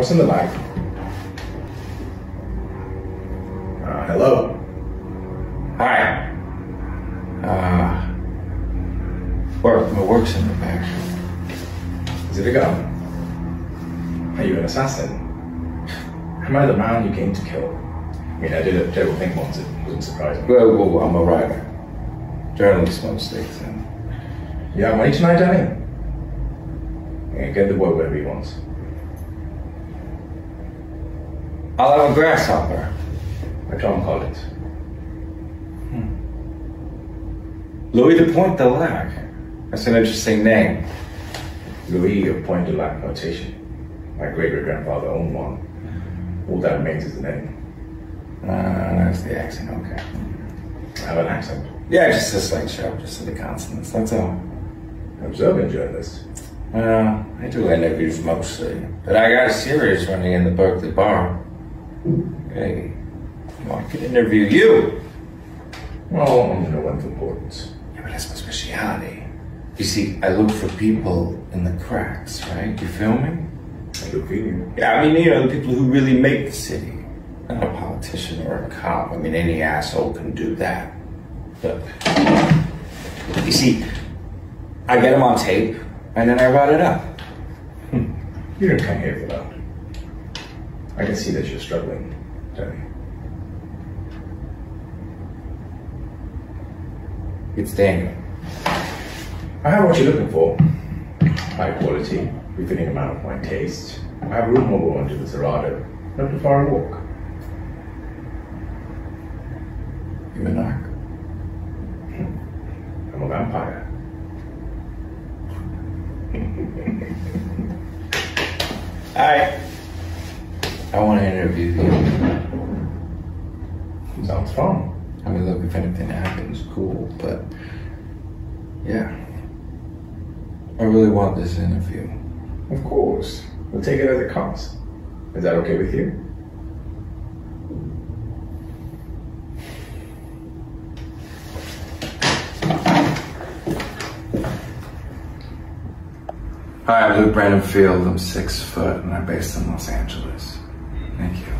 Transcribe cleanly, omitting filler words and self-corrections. What's in the bag? Hello? Hi. My work's in the bag. Is it a gun? Are you an assassin? Am I the man you came to kill? I mean, I did a terrible thing once, it wasn't surprising. Well, I'm a writer. Journalist mostly, and... You have money tonight, Danny? Yeah, get the boy wherever he wants. I'll have a grasshopper. Like Tom Collins. Louis de Pointe du Lac. That's an interesting name. Louis of Pointe du Lac notation. My great-great-grandfather owned one. All that remains is the name. That's the accent, okay. I have an accent. Yeah, just a slight sharp, just in the consonants, that's all. Observant journalist. I do interviews mostly, but I got a series running in the Berkeley Bar. Hey, come on, I could interview you. Well, I'm no one's importance. Yeah, but that's my speciality. You see, I look for people in the cracks, right? You feel me? I look for you. Yeah, I mean, you know, the people who really make the city. Not a politician or a cop. I mean, any asshole can do that. But, you see, I get them on tape, and then I write it up. You didn't come here for that. I can see that you're struggling, Danny. It's Daniel. I have what you're looking for. High quality, befitting amount of my taste. I have room over onto the Cerrado, not too far a walk. You're a narc. I'm a vampire. Alright. I want to interview you. Sounds fun. I mean, look, if anything happens, cool, but yeah. I really want this interview. Of course. We'll take it as it comes. Is that okay with you? Hi, I'm Luke Brandon Field. I'm 6 foot and I'm based in Los Angeles. Thank you.